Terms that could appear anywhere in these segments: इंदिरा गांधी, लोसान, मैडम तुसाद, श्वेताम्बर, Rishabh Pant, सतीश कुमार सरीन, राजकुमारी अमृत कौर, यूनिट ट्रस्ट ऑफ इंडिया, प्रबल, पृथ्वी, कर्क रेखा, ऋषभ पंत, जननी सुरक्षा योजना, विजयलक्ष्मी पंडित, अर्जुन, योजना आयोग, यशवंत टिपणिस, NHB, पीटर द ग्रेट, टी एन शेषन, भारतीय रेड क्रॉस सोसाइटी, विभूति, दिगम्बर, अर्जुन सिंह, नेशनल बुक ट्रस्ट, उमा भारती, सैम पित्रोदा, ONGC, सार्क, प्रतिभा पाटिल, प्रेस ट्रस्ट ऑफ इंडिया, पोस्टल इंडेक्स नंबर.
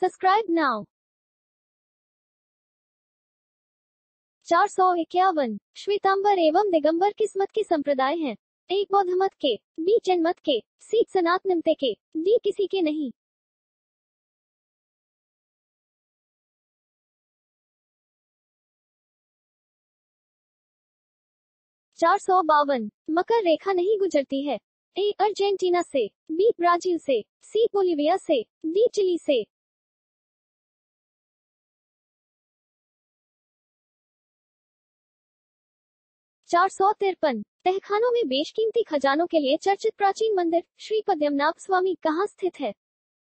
Subscribe now. 451 श्वेताम्बर एवं दिगम्बर किस्मत के संप्रदाय हैं। ए बौद्ध मत के, बी जैन मत के, सी सनातन मत के, डी किसी के नहीं। 452 मकर रेखा नहीं गुजरती है। ए अर्जेंटीना से, बी ब्राजील से, सी बोलिविया से, डी चिली से। 453 तहखानों में बेशकीमती खजानों के लिए चर्चित प्राचीन मंदिर श्री पद्मनाथ स्वामी कहाँ स्थित है?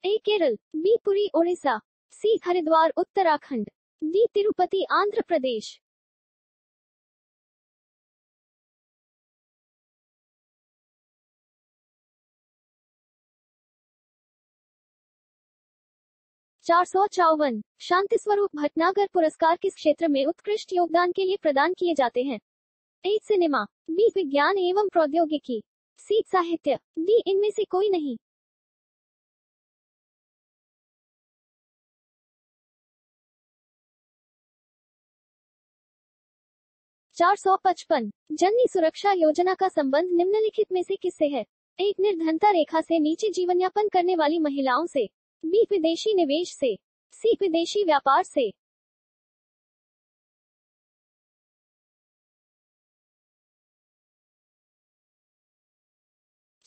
A Kerala, B Puri Odisha, C Haridwar Uttarakhand, D Tirupati Andhra Pradesh. 454 Shanti Swarup Bhatnagar पुरस्कार किस क्षेत्र में उत्कृष्ट योगदान के लिए प्रदान किए जाते हैं? ए सिनेमा, बी विज्ञान एवं प्रौद्योगिकी, सी साहित्य, डी इनमें से कोई नहीं। 455 जननी सुरक्षा योजना का संबंध निम्नलिखित में से किससे है? एक निर्धनता रेखा से नीचे जीवन यापन करने वाली महिलाओं से, बी विदेशी निवेश से, सी विदेशी व्यापार से।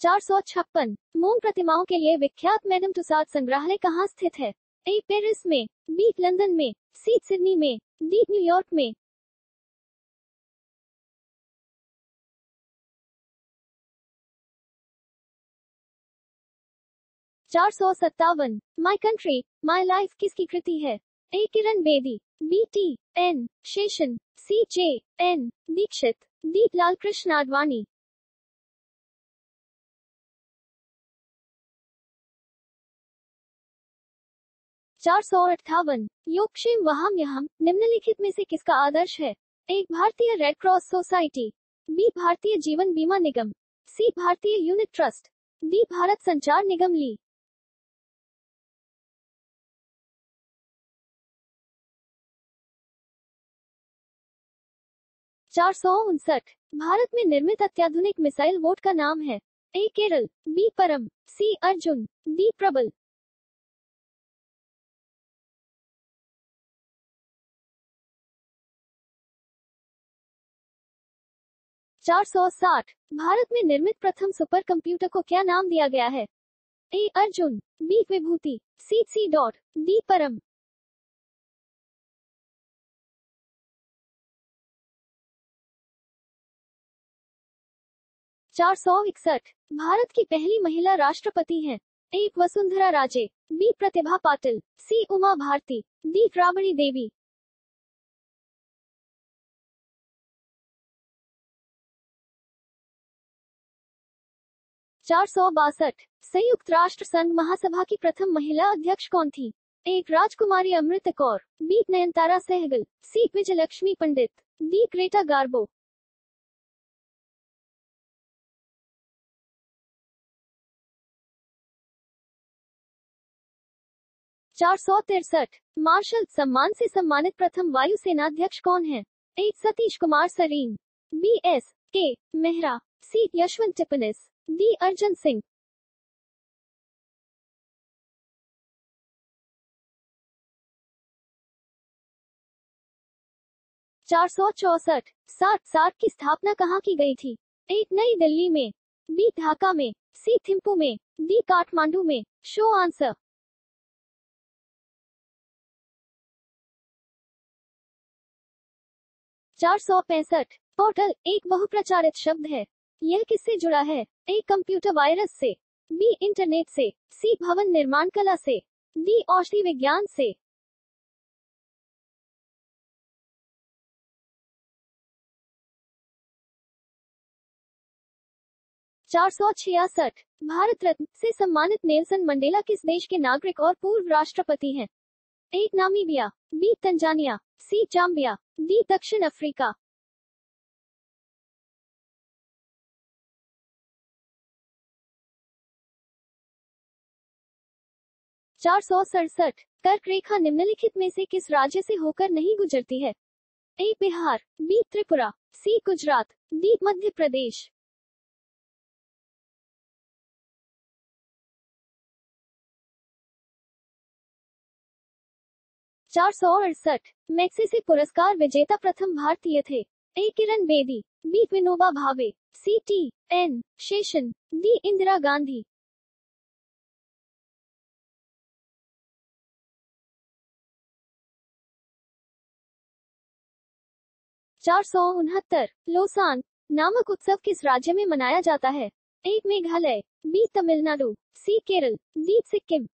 456 मोम प्रतिमाओं के लिए विख्यात मैडम तुसाद संग्रहालय कहाँ स्थित है? ए पेरिस में, बी लंदन में, सी सिडनी में, डी न्यूयॉर्क में। 457 माई कंट्री माई लाइफ किसकी कृति है? A Kiran Bedi, B टी एन शेषन, C J N Dixit, D Lal Krishna Advani. 458 योगक्षेम वहाम यहाम निम्नलिखित में से किसका आदर्श है? एक भारतीय रेड क्रॉस सोसाइटी, B Bharatiya Jeevan बीमा निगम, सी भारतीय यूनिट ट्रस्ट, डी भारत संचार निगम ली। 459 भारत में निर्मित अत्याधुनिक मिसाइल बोट का नाम है? ए केरल, बी परम, सी अर्जुन, डी प्रबल। 460 भारत में निर्मित प्रथम सुपर कंप्यूटर को क्या नाम दिया गया है? A अर्जुन, B विभूति, C dot, D Param. 461 Bharat की पहली महिला राष्ट्रपति हैं। A Vasundhara Raje, B प्रतिभा पाटिल, C उमा भारती, D Rabri Devi. 462 संयुक्त राष्ट्र संघ महासभा की प्रथम महिला अध्यक्ष कौन थी? एक राजकुमारी अमृत कौर, B Nayantara Sahgal, C विजयलक्ष्मी पंडित, D Greta Garbo. 463 marshal सम्मान से सम्मानित प्रथम वायुसेना अध्यक्ष कौन है? A सतीश कुमार सरीन, B S K Mehra, C यशवंत टिपणिस, D अर्जुन सिंह। 464 सार्क की स्थापना कहाँ की गई थी? एक नई दिल्ली में, बी ढाका में, सी थिम्पू में, डी काठमांडू में। Show answer. 465 पोर्टल एक बहुप्रचारित शब्द है। यह किससे जुड़ा है? ए कंप्यूटर वायरस से, बी इंटरनेट से, सी भवन निर्माण कला से, डी औषधि विज्ञान से। 466 भारत रत्न से सम्मानित नेल्सन मंडेला किस देश के नागरिक और पूर्व राष्ट्रपति हैं? A Namibia, B Tanzania, C Zambia, D दक्षिण अफ्रीका। 467 कर्क रेखा निम्नलिखित में से किस राज्य से होकर नहीं गुजरती है? A Bihar, B Tripura, C Gujarat, D Madhya Pradesh. चार मैग्सेसे पुरस्कार विजेता प्रथम भारतीय थे। A Kiran Bedi, B Vinoba Bhave, C टी एन शेषन, D इंदिरा गांधी। चार लोसान नामक उत्सव किस राज्य में मनाया जाता है? A Meghalaya, B Tamil Nadu, C Kerala, D Sikkim.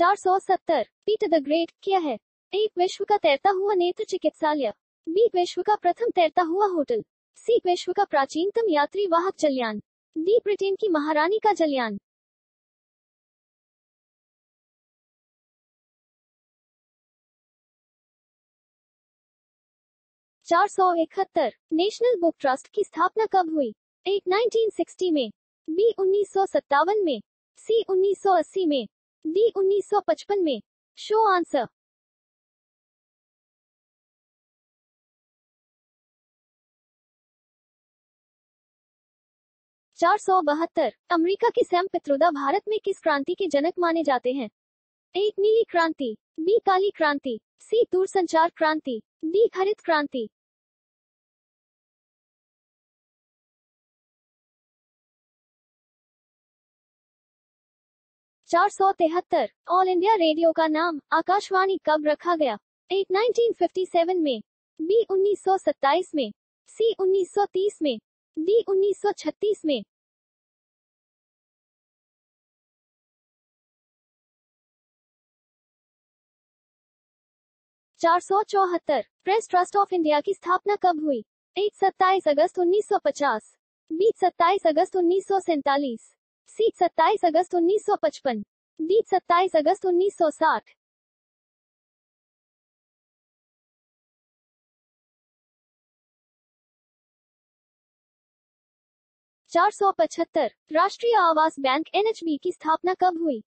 470 पीटर द ग्रेट क्या है? ए विश्व का तैरता हुआ नेत्र चिकित्सालय, बी विश्व का प्रथम तैरता हुआ होटल, सी विश्व का प्राचीनतम यात्री वाहक जलयान, डी ब्रिटेन की महारानी का जलयान। 471 नेशनल बुक ट्रस्ट की स्थापना कब हुई? ए 1960 में, बी 1957 में, सी 1980 में, डी 1955 में। Show answer. 472 अमेरिका के सैम पित्रोदा भारत में किस क्रांति के जनक माने जाते हैं? ए नीली क्रांति, बी काली क्रांति, सी दूरसंचार क्रांति, डी हरित क्रांति। 473 ऑल इंडिया रेडियो का नाम आकाशवाणी कब रखा गया? ए 1957 में, बी 1927 में, सी 1930 में, डी 1936 में। 474 प्रेस ट्रस्ट ऑफ इंडिया की स्थापना कब हुई? ए 27 अगस्त 1950, बी 27 अगस्त 1947, सी 27 अगस्त 1955, डी 27 अगस्त 1960। 475 राष्ट्रीय आवास बैंक NHB की स्थापना कब हुई?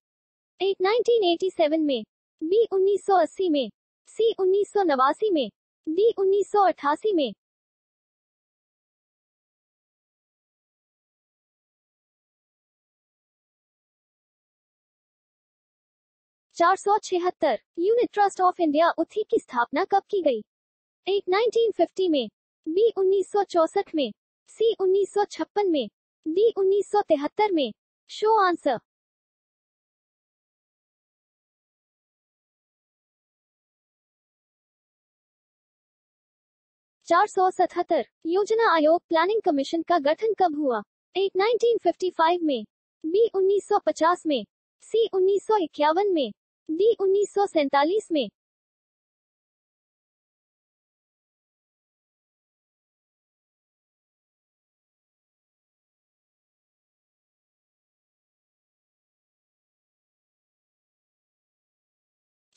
ए 1987 में, बी 1980 में, सी 1989 में, डी 1988 में। 476 यूनिट ट्रस्ट ऑफ इंडिया उथी की स्थापना कब की गई? ए 1950 में, बी 1964 में, सी 1956 में, डी 1973 में। Show answer. 477 योजना आयोग प्लानिंग कमीशन का गठन कब हुआ? ए 1955 में, बी 1950 में, सी 1951 में, डी 1947 में।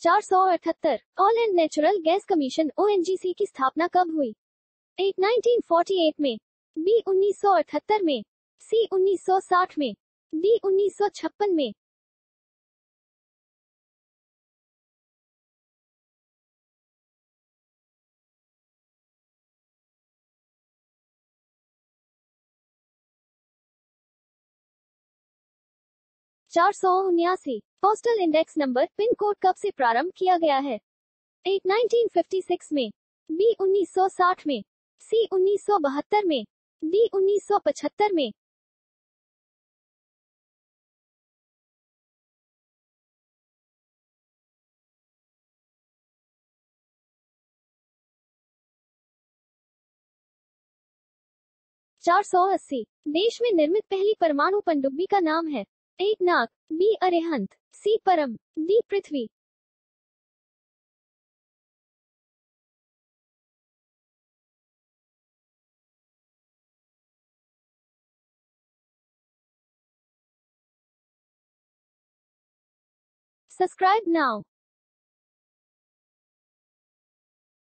478 oil and natural gas commission ONGC की स्थापना कब हुई? ए 1948 में, बी 1978 में, सी 1960 में, डी 1956 में। 479 पोस्टल इंडेक्स नंबर pin code कब से प्रारंभ किया गया है? ए 1956 में, बी 1960 में, सी 1972 में, डी 1975 में। 480 देश में निर्मित पहली परमाणु पनडुब्बी का नाम है? ए नाग, बी अरिहंत, सी परम, डी पृथ्वी। Subscribe now.